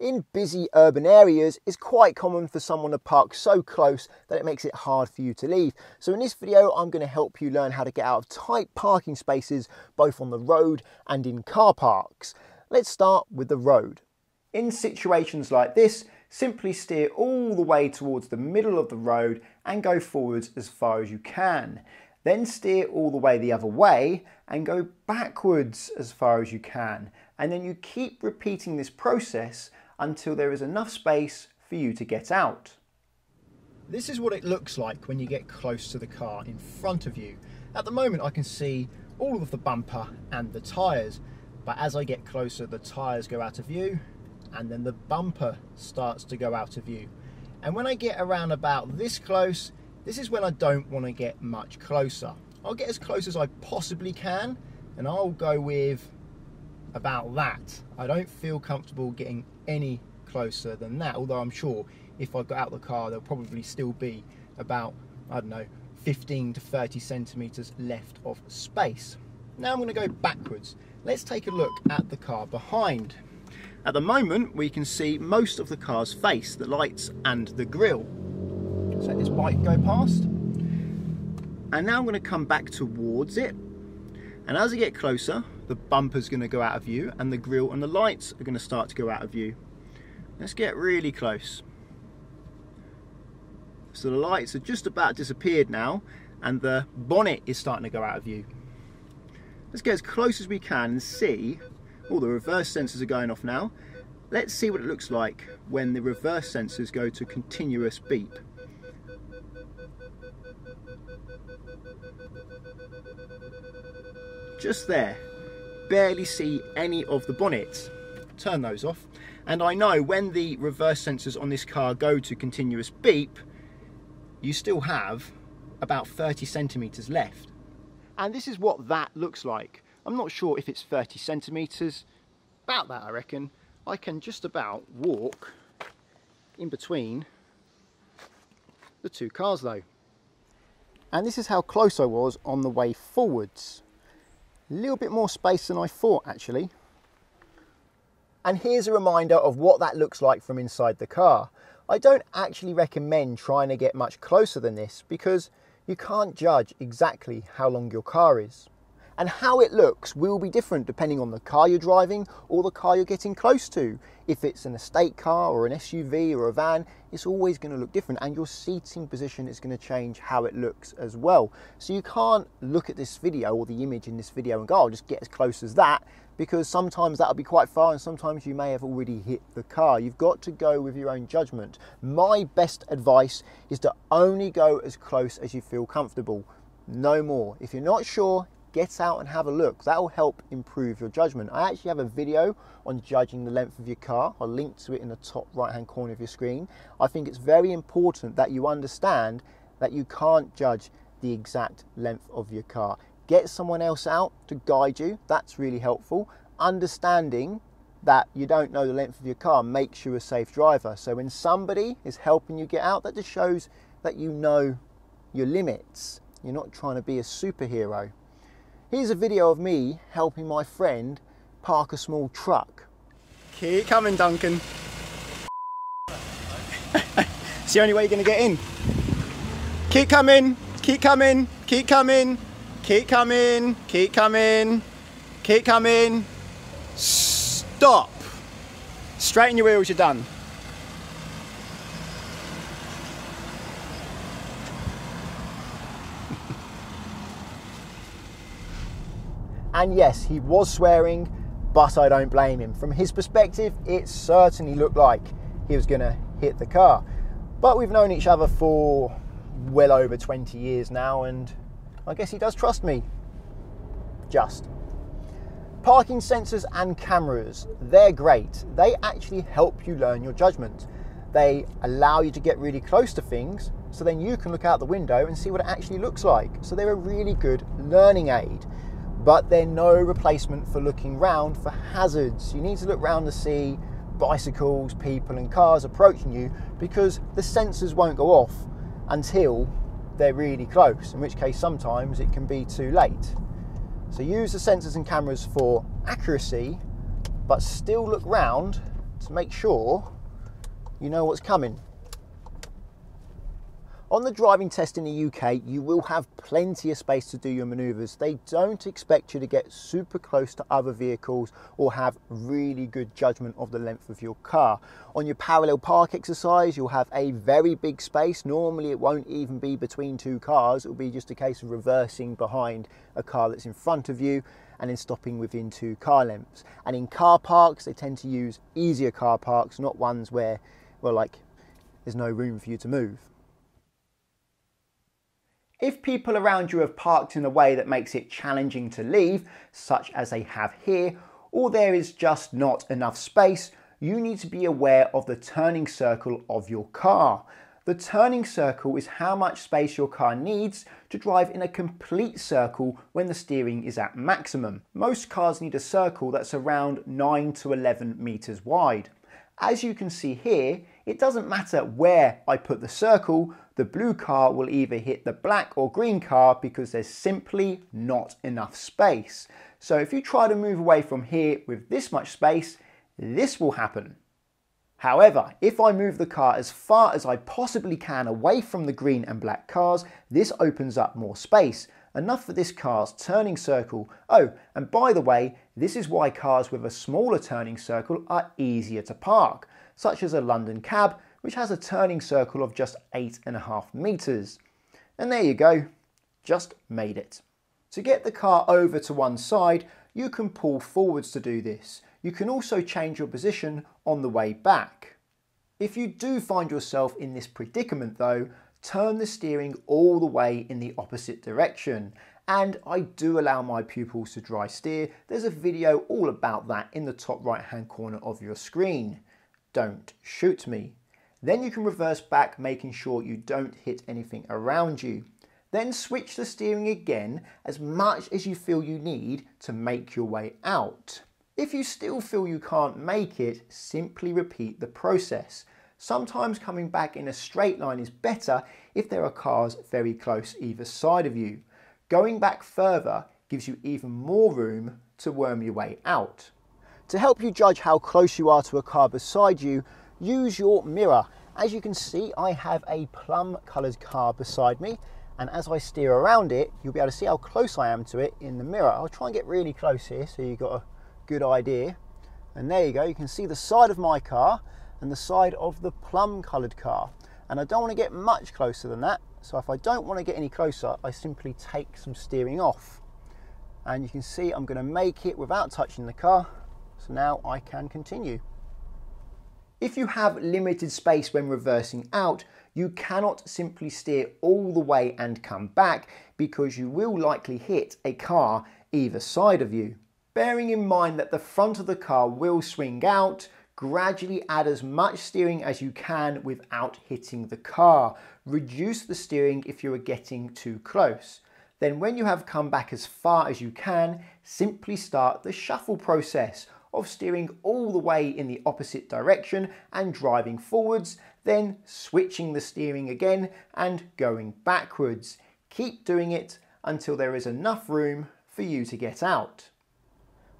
in busy urban areas is quite common for someone to park so close that it makes it hard for you to leave. So in this video, I'm going to help you learn how to get out of tight parking spaces, both on the road and in car parks. Let's start with the road. In situations like this, simply steer all the way towards the middle of the road and go forwards as far as you can. Then steer all the way the other way and go backwards as far as you can. And then you keep repeating this process until there is enough space for you to get out. This is what it looks like when you get close to the car in front of you. At the moment, I can see all of the bumper and the tyres, but as I get closer, the tyres go out of view and then the bumper starts to go out of view. And when I get around about this close, this is when I don't want to get much closer. I'll get as close as I possibly can, and I'll go with about that. I don't feel comfortable getting any closer than that, although I'm sure if I got out of the car, there'll probably still be about, I don't know, 15 to 30 centimeters left of space. Now I'm going to go backwards. Let's take a look at the car behind. At the moment, we can see most of the car's face, the lights and the grille. Let's let this bike go past. And now I'm going to come back towards it. And as I get closer, the bumper's going to go out of view and the grille and the lights are going to start to go out of view. Let's get really close. So the lights are just about disappeared now and the bonnet is starting to go out of view. Let's get as close as we can and see. Oh, the reverse sensors are going off now. Let's see what it looks like when the reverse sensors go to continuous beep. Just there, barely see any of the bonnets. Turn those off. And I know when the reverse sensors on this car go to continuous beep, you still have about 30 centimeters left. And this is what that looks like. I'm not sure if it's 30 centimeters, about that I reckon. I can just about walk in between the two cars though. And this is how close I was on the way forwards. A little bit more space than I thought actually. And here's a reminder of what that looks like from inside the car. I don't actually recommend trying to get much closer than this because you can't judge exactly how long your car is. And how it looks will be different depending on the car you're driving or the car you're getting close to. If it's an estate car or an SUV or a van, it's always going to look different and your seating position is going to change how it looks as well. So you can't look at this video or the image in this video and go, I'll just get as close as that, because sometimes that'll be quite far and sometimes you may have already hit the car. You've got to go with your own judgment. My best advice is to only go as close as you feel comfortable, no more. If you're not sure, get out and have a look. That will help improve your judgment. I actually have a video on judging the length of your car. I'll link to it in the top right hand corner of your screen. I think it's very important that you understand that you can't judge the exact length of your car. Get someone else out to guide you. That's really helpful. Understanding that you don't know the length of your car makes you a safe driver. So when somebody is helping you get out, that just shows that you know your limits. You're not trying to be a superhero. Here's a video of me helping my friend park a small truck. Keep coming, Duncan. It's the only way you're going to get in. Keep coming, keep coming, keep coming, keep coming, keep coming, keep coming. Stop. Straighten your wheels, you're done. And yes, he was swearing, but I don't blame him. From his perspective, it certainly looked like he was going to hit the car. But we've known each other for well over 20 years now, and I guess he does trust me. Just. Parking sensors and cameras, they're great. They actually help you learn your judgment. They allow you to get really close to things, so then you can look out the window and see what it actually looks like. So they're a really good learning aid. But they're no replacement for looking round for hazards. You need to look round to see bicycles, people and cars approaching you, because the sensors won't go off until they're really close, in which case sometimes it can be too late. So use the sensors and cameras for accuracy, but still look round to make sure you know what's coming. On the driving test in the UK, you will have plenty of space to do your manoeuvres. They don't expect you to get super close to other vehicles or have really good judgment of the length of your car. On your parallel park exercise, you'll have a very big space. Normally it won't even be between two cars. It'll be just a case of reversing behind a car that's in front of you and then stopping within two car lengths. And in car parks, they tend to use easier car parks, not ones where, well, like, there's no room for you to move. If people around you have parked in a way that makes it challenging to leave, such as they have here, or there is just not enough space, you need to be aware of the turning circle of your car. The turning circle is how much space your car needs to drive in a complete circle when the steering is at maximum. Most cars need a circle that's around 9 to 11 meters wide. As you can see here, it doesn't matter where I put the circle, the blue car will either hit the black or green car because there's simply not enough space. So if you try to move away from here with this much space, this will happen. However, if I move the car as far as I possibly can away from the green and black cars, this opens up more space. Enough for this car's turning circle. Oh, and by the way, this is why cars with a smaller turning circle are easier to park, such as a London cab, which has a turning circle of just 8.5 meters. And there you go, just made it. To get the car over to one side, you can pull forwards to do this. You can also change your position on the way back. If you do find yourself in this predicament though, turn the steering all the way in the opposite direction. And I do allow my pupils to dry steer. There's a video all about that in the top right hand corner of your screen. Don't shoot me. Then you can reverse back, making sure you don't hit anything around you. Then switch the steering again as much as you feel you need to make your way out. If you still feel you can't make it, simply repeat the process. Sometimes coming back in a straight line is better if there are cars very close either side of you. Going back further gives you even more room to worm your way out. To help you judge how close you are to a car beside you, use your mirror. As you can see, I have a plum coloured car beside me, and as I steer around it, you'll be able to see how close I am to it in the mirror. I'll try and get really close here so you've got a good idea. And there you go, you can see the side of my car and the side of the plum coloured car, and I don't want to get much closer than that. So if I don't want to get any closer, I simply take some steering off, and you can see I'm going to make it without touching the car, so now I can continue. If you have limited space when reversing out, you cannot simply steer all the way and come back because you will likely hit a car either side of you. Bearing in mind that the front of the car will swing out, gradually add as much steering as you can without hitting the car. Reduce the steering if you are getting too close. Then when you have come back as far as you can, simply start the shuffle process of steering all the way in the opposite direction and driving forwards, then switching the steering again and going backwards. Keep doing it until there is enough room for you to get out.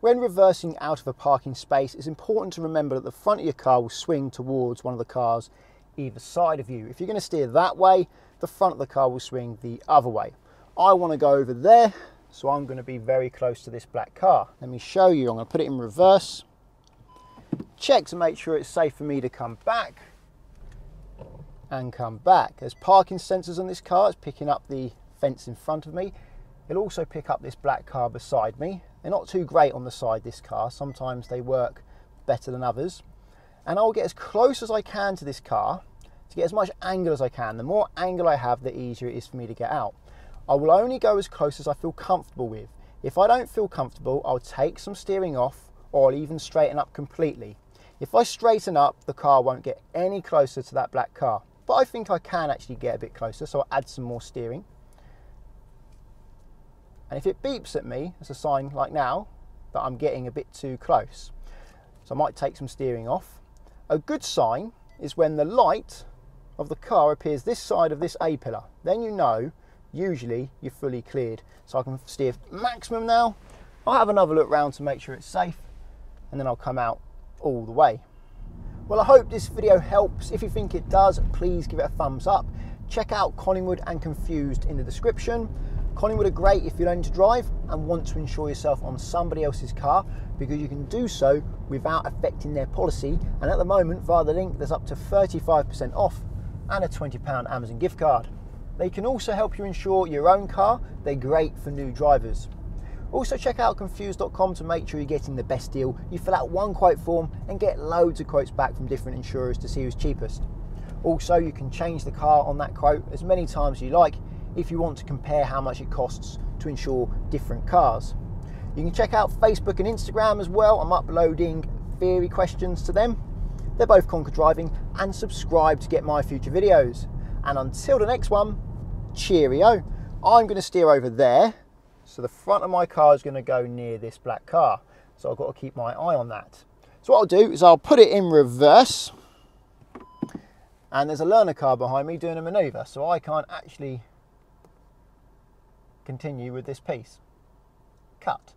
When reversing out of a parking space, it's important to remember that the front of your car will swing towards one of the cars either side of you. If you're going to steer that way, the front of the car will swing the other way. I want to go over there, so I'm going to be very close to this black car. Let me show you. I'm going to put it in reverse. Check to make sure it's safe for me to come back and come back. There's parking sensors on this car. It's picking up the fence in front of me. It'll also pick up this black car beside me. They're not too great on the side, this car. Sometimes they work better than others. And I'll get as close as I can to this car to get as much angle as I can. The more angle I have, the easier it is for me to get out. I will only go as close as I feel comfortable with. If I don't feel comfortable, I'll take some steering off, or I'll even straighten up completely. If I straighten up, the car won't get any closer to that black car. But I think I can actually get a bit closer, so I'll add some more steering. And if it beeps at me, it's a sign like now that I'm getting a bit too close. So I might take some steering off. A good sign is when the light of the car appears this side of this A-pillar. Then you know, usually, you're fully cleared. So I can steer maximum now. I'll have another look round to make sure it's safe, and then I'll come out all the way. Well, I hope this video helps. If you think it does, please give it a thumbs up. Check out Collingwood and Confused in the description. Collingwood are great if you're learning to drive and want to insure yourself on somebody else's car, because you can do so without affecting their policy. And at the moment, via the link, there's up to 35% off and a £20 Amazon gift card. They can also help you insure your own car. They're great for new drivers. Also check out confused.com to make sure you're getting the best deal. You fill out one quote form and get loads of quotes back from different insurers to see who's cheapest. Also, you can change the car on that quote as many times as you like if you want to compare how much it costs to insure different cars. You can check out Facebook and Instagram as well. I'm uploading theory questions to them. They're both Conquer Driving, and subscribe to get my future videos. And until the next one, cheerio. I'm going to steer over there. So the front of my car is going to go near this black car. So I've got to keep my eye on that. So what I'll do is I'll put it in reverse. And there's a learner car behind me doing a maneuver. So I can't actually continue with this piece. Cut.